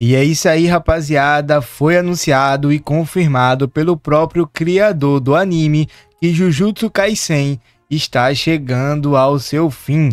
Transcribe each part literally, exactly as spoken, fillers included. E é isso aí, rapaziada, foi anunciado e confirmado pelo próprio criador do anime que Jujutsu Kaisen está chegando ao seu fim.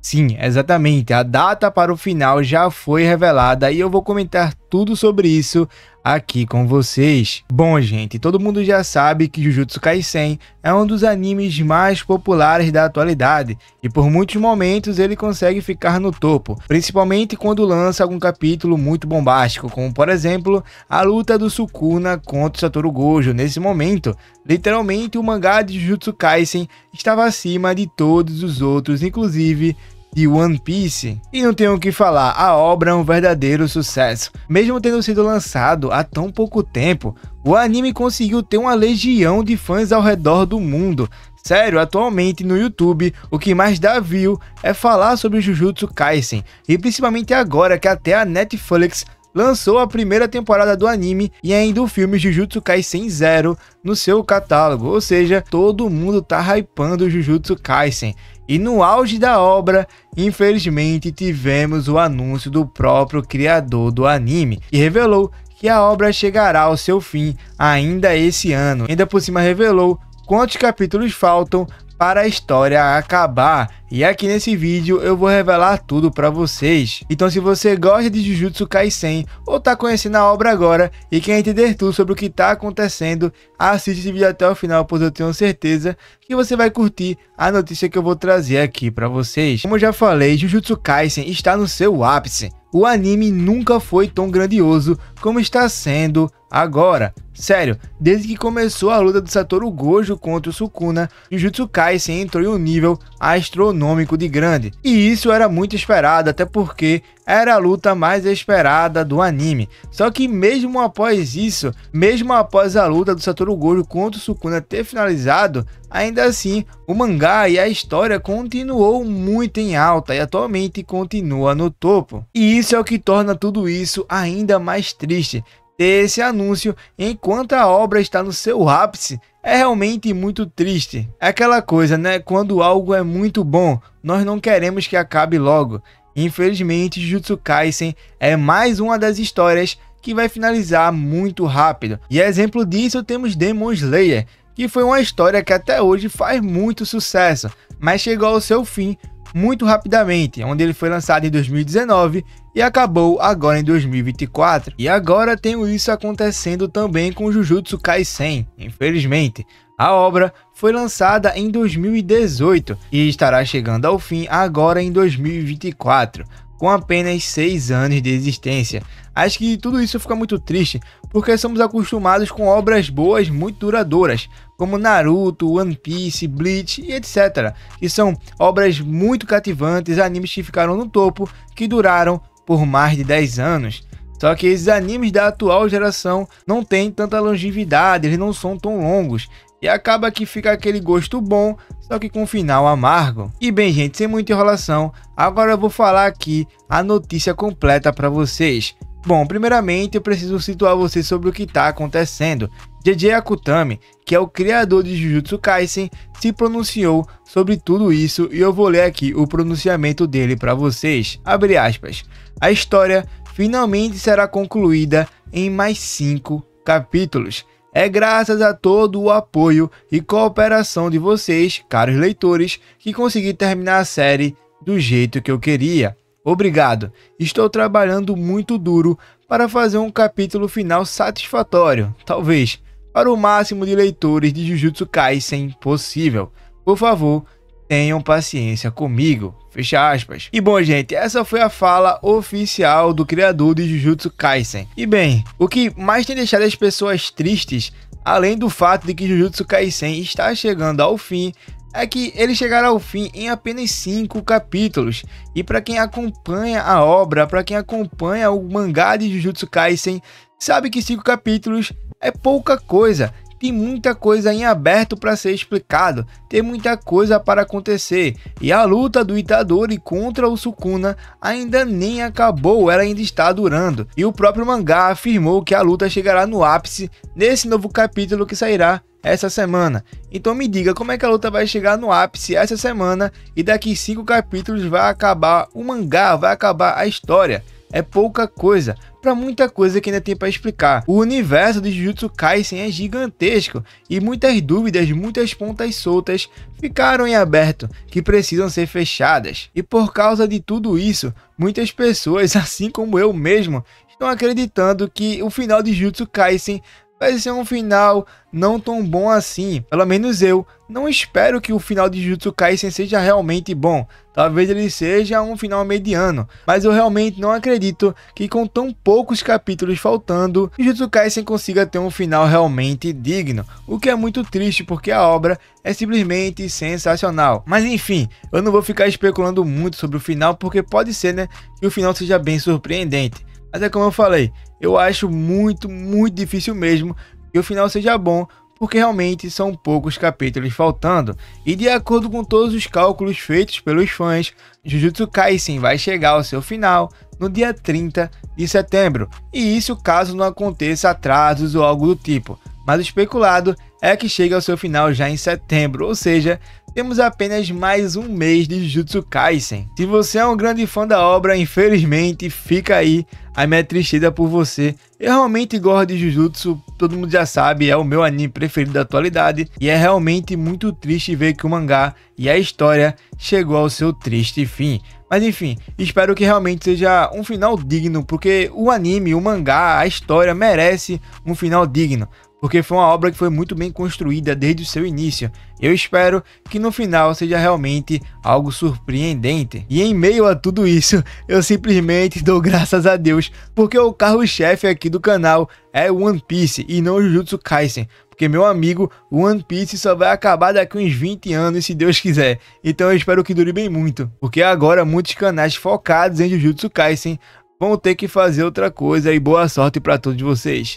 Sim, exatamente, a data para o final já foi revelada e eu vou comentar tudo sobre isso aqui com vocês. Bom, gente, todo mundo já sabe que Jujutsu Kaisen é um dos animes mais populares da atualidade e por muitos momentos ele consegue ficar no topo, principalmente quando lança algum capítulo muito bombástico, como por exemplo, a luta do Sukuna contra o Satoru Gojo. Nesse momento, literalmente o mangá de Jujutsu Kaisen estava acima de todos os outros, inclusive de One Piece. E não tenho o que falar, a obra é um verdadeiro sucesso. Mesmo tendo sido lançado há tão pouco tempo, o anime conseguiu ter uma legião de fãs ao redor do mundo. Sério, atualmente no YouTube, o que mais dá view é falar sobre Jujutsu Kaisen, e principalmente agora que até a Netflix lançou a primeira temporada do anime e ainda o filme Jujutsu Kaisen Zero no seu catálogo, ou seja, todo mundo tá hypando Jujutsu Kaisen. E no auge da obra, infelizmente, tivemos o anúncio do próprio criador do anime, que revelou que a obra chegará ao seu fim ainda esse ano. Ainda por cima revelou quantos capítulos faltam para a história acabar, e aqui nesse vídeo eu vou revelar tudo para vocês. Então, se você gosta de Jujutsu Kaisen ou tá conhecendo a obra agora e quer entender tudo sobre o que tá acontecendo, assiste esse vídeo até o final, pois eu tenho certeza que você vai curtir a notícia que eu vou trazer aqui para vocês. Como eu já falei, Jujutsu Kaisen está no seu ápice. O anime nunca foi tão grandioso como está sendo agora. Sério, desde que começou a luta do Satoru Gojo contra o Sukuna, Jujutsu Kaisen entrou em um nível astronômico de grande. E isso era muito esperado, até porque era a luta mais esperada do anime. Só que mesmo após isso, mesmo após a luta do Satoru Gojo contra o Sukuna ter finalizado, ainda assim, o mangá e a história continuou muito em alta e atualmente continua no topo. E isso é o que torna tudo isso ainda mais triste. Ter esse anúncio enquanto a obra está no seu ápice é realmente muito triste. É aquela coisa, né? Quando algo é muito bom, nós não queremos que acabe logo. Infelizmente, Jujutsu Kaisen é mais uma das histórias que vai finalizar muito rápido. E exemplo disso temos Demon Slayer, que foi uma história que até hoje faz muito sucesso, mas chegou ao seu fim muito rapidamente, onde ele foi lançado em dois mil e dezenove e acabou agora em dois mil e vinte e quatro. E agora temos isso acontecendo também com Jujutsu Kaisen, infelizmente. A obra foi lançada em dois mil e dezoito e estará chegando ao fim agora em dois mil e vinte e quatro, com apenas seis anos de existência. Acho que tudo isso fica muito triste, porque somos acostumados com obras boas muito duradouras, como Naruto, One Piece, Bleach e etcétera, que são obras muito cativantes, animes que ficaram no topo, que duraram por mais de dez anos. Só que esses animes da atual geração não têm tanta longevidade, eles não são tão longos, e acaba que fica aquele gosto bom, só que com um final amargo. E bem, gente, sem muita enrolação, agora eu vou falar aqui a notícia completa para vocês. Bom, primeiramente eu preciso situar vocês sobre o que está acontecendo. Gege Akutami, que é o criador de Jujutsu Kaisen, se pronunciou sobre tudo isso e eu vou ler aqui o pronunciamento dele para vocês. Abre aspas. A história finalmente será concluída em mais cinco capítulos. É graças a todo o apoio e cooperação de vocês, caros leitores, que consegui terminar a série do jeito que eu queria. Obrigado, estou trabalhando muito duro para fazer um capítulo final satisfatório, talvez, para o máximo de leitores de Jujutsu Kaisen possível. Por favor, tenham paciência comigo. Fecha aspas. E bom, gente, essa foi a fala oficial do criador de Jujutsu Kaisen. E bem, o que mais tem deixado as pessoas tristes, além do fato de que Jujutsu Kaisen está chegando ao fim, é que ele chegará ao fim em apenas cinco capítulos. E para quem acompanha a obra, para quem acompanha o mangá de Jujutsu Kaisen, sabe que cinco capítulos é pouca coisa. Tem muita coisa em aberto para ser explicado, tem muita coisa para acontecer, e a luta do Itadori contra o Sukuna ainda nem acabou, ela ainda está durando, e o próprio mangá afirmou que a luta chegará no ápice nesse novo capítulo que sairá essa semana. Então me diga, como é que a luta vai chegar no ápice essa semana e daqui cinco capítulos vai acabar o mangá, vai acabar a história? é pouca coisa para muita coisa que ainda tem para explicar. O universo de Jujutsu Kaisen é gigantesco e muitas dúvidas, muitas pontas soltas ficaram em aberto que precisam ser fechadas. E por causa de tudo isso, muitas pessoas, assim como eu mesmo, estão acreditando que o final de Jujutsu Kaisen vai ser um final não tão bom assim. Pelo menos eu não espero que o final de Jujutsu Kaisen seja realmente bom. Talvez ele seja um final mediano, mas eu realmente não acredito que com tão poucos capítulos faltando, Jujutsu Kaisen consiga ter um final realmente digno, o que é muito triste porque a obra é simplesmente sensacional. Mas enfim, eu não vou ficar especulando muito sobre o final porque pode ser, né, que o final seja bem surpreendente. Mas é como eu falei, eu acho muito, muito difícil mesmo que o final seja bom, porque realmente são poucos capítulos faltando. E de acordo com todos os cálculos feitos pelos fãs, Jujutsu Kaisen vai chegar ao seu final no dia trinta de setembro. E isso caso não aconteça atrasos ou algo do tipo. Mas o especulado é que chega ao seu final já em setembro, ou seja, temos apenas mais um mês de Jujutsu Kaisen. Se você é um grande fã da obra, infelizmente, fica aí a minha tristeza por você. Eu realmente gosto de Jujutsu, todo mundo já sabe, é o meu anime preferido da atualidade. E é realmente muito triste ver que o mangá e a história chegou ao seu triste fim. Mas enfim, espero que realmente seja um final digno, porque o anime, o mangá, a história merece um final digno. Porque foi uma obra que foi muito bem construída desde o seu início. Eu espero que no final seja realmente algo surpreendente. E em meio a tudo isso, eu simplesmente dou graças a Deus, porque o carro-chefe aqui do canal é One Piece e não Jujutsu Kaisen. Porque, meu amigo, One Piece só vai acabar daqui uns vinte anos, se Deus quiser. Então eu espero que dure bem muito. Porque agora muitos canais focados em Jujutsu Kaisen vão ter que fazer outra coisa e boa sorte para todos vocês.